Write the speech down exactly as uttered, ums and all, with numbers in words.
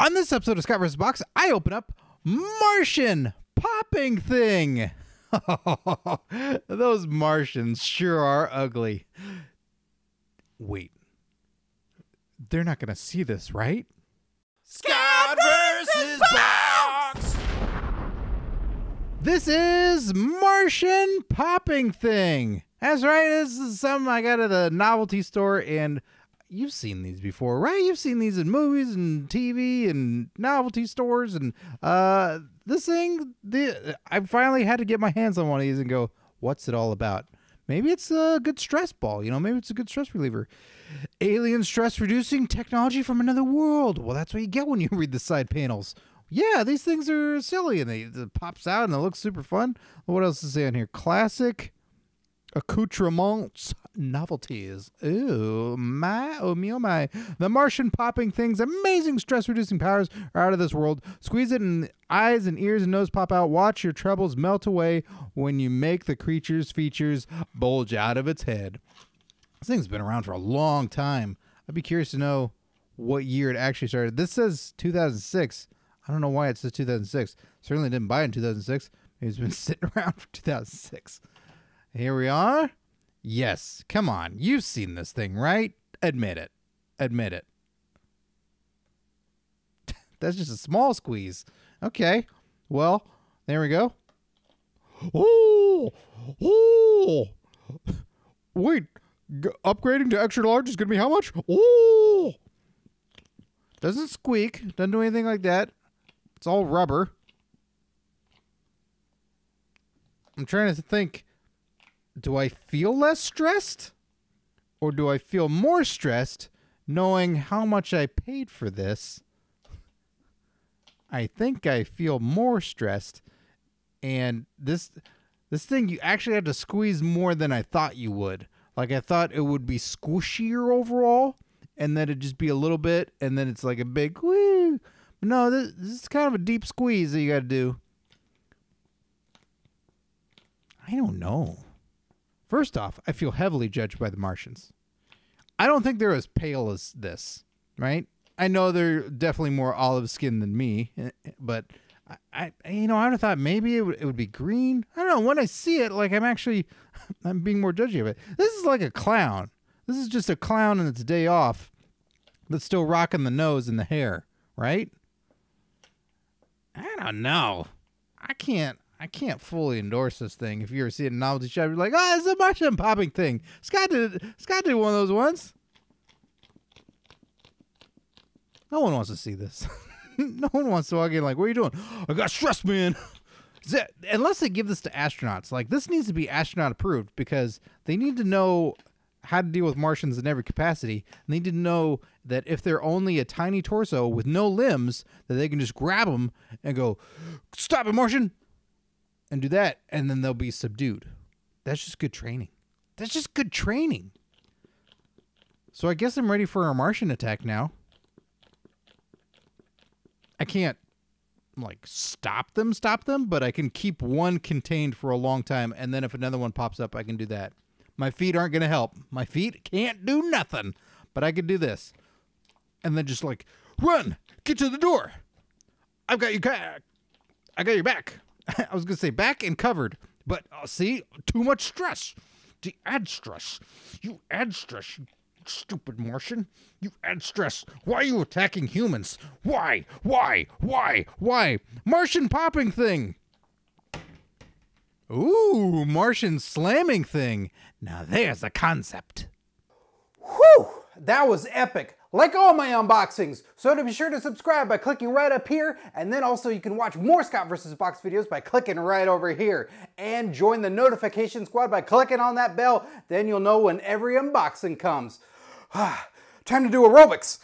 On this episode of Scott versus. Box, I open up Martian Popping Thing. Those Martians sure are ugly. Wait. They're not going to see this, right? Scott versus. Box! This is Martian Popping Thing. That's right. This is something I got at the novelty store, and you've seen these before, right? You've seen these in movies and T V and novelty stores, and uh, this thing, the, I finally had to get my hands on one of these and go, what's it all about? Maybe it's a good stress ball, you know, maybe it's a good stress reliever. Alien stress-reducing technology from another world. Well, that's what you get when you read the side panels. Yeah, these things are silly, and they, it pops out, and it looks super fun. What else is on here? Classic accoutrements, novelties. Ooh, my, oh me, oh my. The Martian Popping Thing's amazing stress-reducing powers are out of this world. Squeeze it and eyes and ears and nose pop out. Watch your troubles melt away when you make the creature's features bulge out of its head. This thing's been around for a long time. I'd be curious to know what year it actually started. This says two thousand six. I don't know why it says two thousand six. Certainly didn't buy it in two thousand six. Maybe it's been sitting around for two thousand six. Here we are. Yes, come on. You've seen this thing, right? Admit it. Admit it. That's just a small squeeze. Okay. Well, there we go. Oh! Oh! Wait. G upgrading to extra large is going to be how much? Oh! Doesn't squeak. Doesn't do anything like that. It's all rubber. I'm trying to think. Do I feel less stressed? Or do I feel more stressed knowing how much I paid for this? I think I feel more stressed. And this this thing, you actually had to squeeze more than I thought you would. Like, I thought it would be squishier overall, and then it'd just be a little bit, and then it's like a big whoo. No, this, this is kind of a deep squeeze that you gotta do. I don't know. First off, I feel heavily judged by the Martians. I don't think they're as pale as this, right? I know they're definitely more olive skin than me, but I, I you know, I would have thought maybe it would, it would be green. I don't know. When I see it, like, I'm actually, I'm being more judgy of it. This is like a clown. This is just a clown on its day off, but still rocking the nose and the hair, right? I don't know. I can't. I can't fully endorse this thing. If you ever see it in a novelty shop, you're like, oh, it's a Martian Popping Thing. Scott did Scott did one of those once. No one wants to see this. No one wants to walk in like, what are you doing? I got stressed, man. That, unless they give this to astronauts. Like, this needs to be astronaut approved, because they need to know how to deal with Martians in every capacity. And they need to know that if they're only a tiny torso with no limbs, that they can just grab them and go, stop it, Martian. And do that, and then they'll be subdued. That's just good training. That's just good training. So I guess I'm ready for a Martian attack now. I can't, like, stop them, stop them, but I can keep one contained for a long time, and then if another one pops up, I can do that. My feet aren't going to help. My feet can't do nothing, but I can do this. And then just, like, run! Get to the door! I've got your back! I got your back! I was going to say back and covered, but uh, see, too much stress. You add stress. You add stress, you stupid Martian. You add stress. Why are you attacking humans? Why? Why? Why? Why? Martian Popping Thing. Ooh, Martian Slamming Thing. Now there's a concept. Whew, that was epic. Like all my unboxings, so to be sure to subscribe by clicking right up here, and then also you can watch more Scott versus. Box videos by clicking right over here. And join the notification squad by clicking on that bell, then you'll know when every unboxing comes. Time to do aerobics!